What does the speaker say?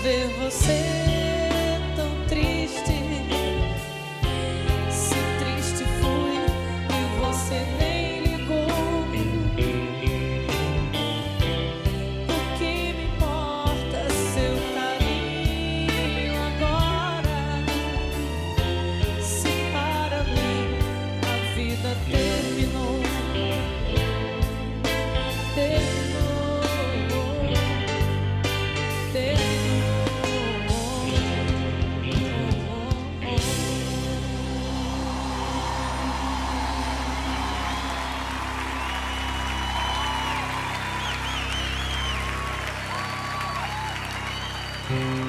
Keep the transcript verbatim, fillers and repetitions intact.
Ver você tão triste, se triste fui e você nem ligou. O que me importa seu carinho agora, se para mim a vida terminou? Terminou, terminou. Thank you.